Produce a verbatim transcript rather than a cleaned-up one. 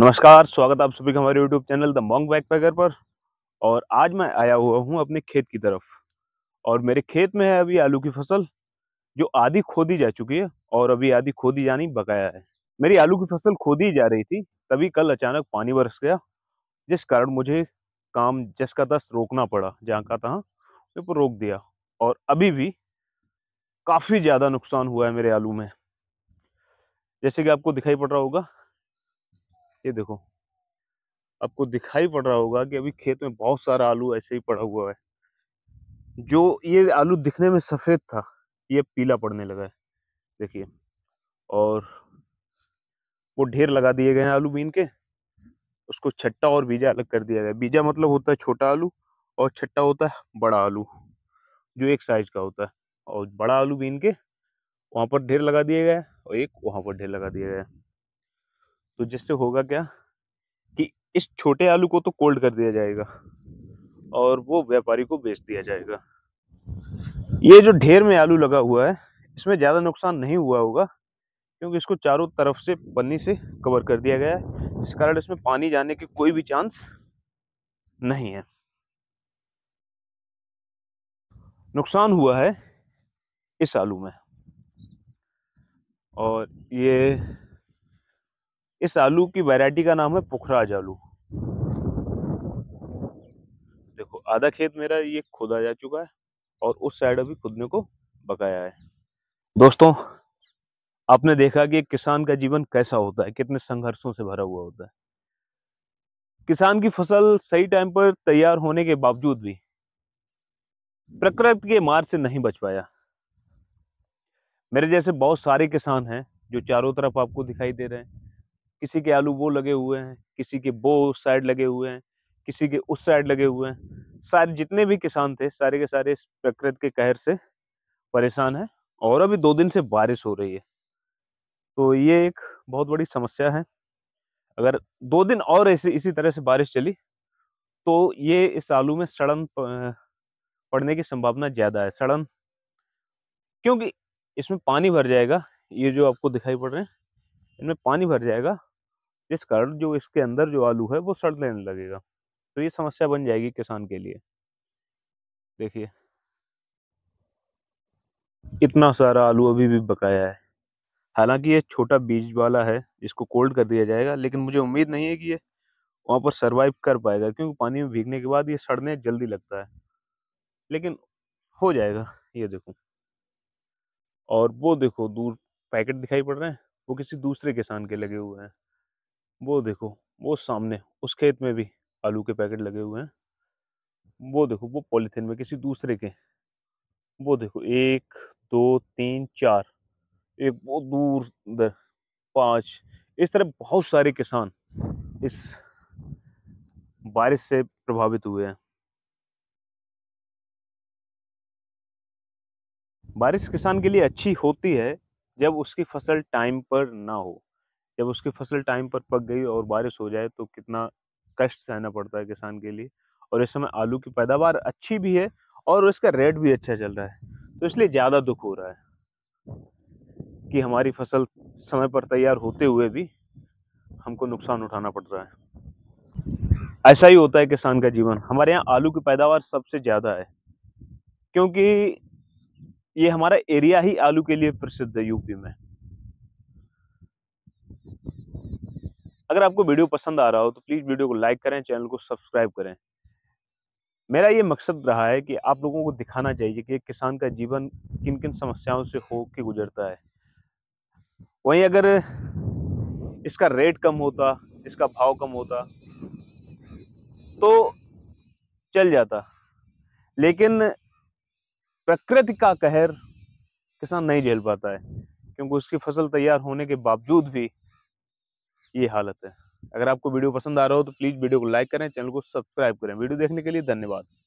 नमस्कार, स्वागत आप सभी का हमारे YouTube channel the monk backpacker पर। और आज मैं आया हुआ हूँ अपने खेत की तरफ, और मेरे खेत में है अभी आलू की फसल जो आधी खोदी जा चुकी है और अभी आधी खोदी जानी बकाया है। मेरी आलू की फसल खोदी जा रही थी, तभी कल अचानक पानी बरस गया, जिस कारण मुझे काम जस का तस रोकना पड़ा, जहाँ का तहाँ तो रोक दिया। और अभी भी काफ़ी ज़्यादा नुकसान हुआ है मेरे आलू में, जैसे कि आपको दिखाई पड़ रहा होगा। ये देखो, आपको दिखाई पड़ रहा होगा कि अभी खेत में बहुत सारा आलू ऐसे ही पड़ा हुआ है। जो ये आलू दिखने में सफ़ेद था, ये पीला पड़ने लगा है, देखिए। और वो ढेर लगा दिए गए हैं आलू बीन के, उसको छट्टा और बीजा अलग कर दिया गया। बीजा मतलब होता है छोटा आलू, और छट्टा होता है बड़ा आलू, जो एक साइज का होता है। और बड़ा आलू बीन के वहाँ पर ढेर लगा दिया गया है, और एक वहाँ पर ढेर लगा दिया गया है। तो जिससे होगा क्या कि इस छोटे आलू को तो कोल्ड कर दिया जाएगा और वो व्यापारी को बेच दिया जाएगा। ये जो ढेर में आलू लगा हुआ है, इसमें ज़्यादा नुकसान नहीं हुआ होगा, क्योंकि इसको चारों तरफ से पन्नी से कवर कर दिया गया है, जिस कारण इसमें पानी जाने के कोई भी चांस नहीं है। नुकसान हुआ है इस आलू में। और ये इस आलू की वैरायटी का नाम है पुखराज आलू। देखो, आधा खेत मेरा ये खोदा जा चुका है और उस साइड अभी खुदने को बकाया है। दोस्तों, आपने देखा कि एक किसान का जीवन कैसा होता है, कितने संघर्षों से भरा हुआ होता है। किसान की फसल सही टाइम पर तैयार होने के बावजूद भी प्रकृति के मार से नहीं बच पाया। मेरे जैसे बहुत सारे किसान हैं जो चारों तरफ आपको दिखाई दे रहे हैं। किसी के आलू वो लगे हुए हैं, किसी के वो उस साइड लगे हुए हैं, किसी के उस साइड लगे हुए हैं। सारे जितने भी किसान थे, सारे के सारे इस प्रकृति के कहर से परेशान हैं। और अभी दो दिन से बारिश हो रही है, तो ये एक बहुत बड़ी समस्या है। अगर दो दिन और ऐसे इसी तरह से बारिश चली तो ये इस आलू में सड़न पड़ने की संभावना ज़्यादा है। सड़न क्योंकि इसमें पानी भर जाएगा। ये जो आपको दिखाई पड़ रहे हैं, इनमें पानी भर जाएगा, जिस कारण जो इसके अंदर जो आलू है वो सड़ने लगेगा। तो ये समस्या बन जाएगी किसान के लिए। देखिए, इतना सारा आलू अभी भी बकाया है। हालांकि ये छोटा बीज वाला है, इसको कोल्ड कर दिया जाएगा, लेकिन मुझे उम्मीद नहीं है कि ये वहाँ पर सर्वाइव कर पाएगा, क्योंकि पानी में भीगने के बाद ये सड़ने जल्दी लगता है, लेकिन हो जाएगा। ये देखो, और वो देखो दूर पैकेट दिखाई पड़ रहे हैं, वो किसी दूसरे किसान के लगे हुए हैं। वो देखो, वो सामने उस खेत में भी आलू के पैकेट लगे हुए हैं। वो देखो, वो पॉलीथिन में किसी दूसरे के। वो देखो, एक दो तीन चार, एक वो दूर उधर पाँच, इस तरह बहुत सारे किसान इस बारिश से प्रभावित हुए हैं। बारिश किसान के लिए अच्छी होती है जब उसकी फसल टाइम पर ना हो। जब उसकी फसल टाइम पर पक गई और बारिश हो जाए तो कितना कष्ट सहना पड़ता है किसान के लिए। और इस समय आलू की पैदावार अच्छी भी है और इसका रेट भी अच्छा चल रहा है, तो इसलिए ज़्यादा दुख हो रहा है कि हमारी फसल समय पर तैयार होते हुए भी हमको नुकसान उठाना पड़ रहा है। ऐसा ही होता है किसान का जीवन। हमारे यहाँ आलू की पैदावार सबसे ज़्यादा है, क्योंकि ये हमारा एरिया ही आलू के लिए प्रसिद्ध है यूपी में। अगर आपको वीडियो पसंद आ रहा हो तो प्लीज वीडियो को लाइक करें, चैनल को सब्सक्राइब करें। मेरा ये मकसद रहा है कि आप लोगों को दिखाना चाहिए कि किसान का जीवन किन किन समस्याओं से हो के गुजरता है। वहीं अगर इसका रेट कम होता, इसका भाव कम होता तो चल जाता, लेकिन प्रकृति का कहर किसान नहीं झेल पाता है, क्योंकि उसकी फसल तैयार होने के बावजूद भी ये हालत है। अगर आपको वीडियो पसंद आ रहा हो तो प्लीज़ वीडियो को लाइक करें, चैनल को सब्सक्राइब करें। वीडियो देखने के लिए धन्यवाद।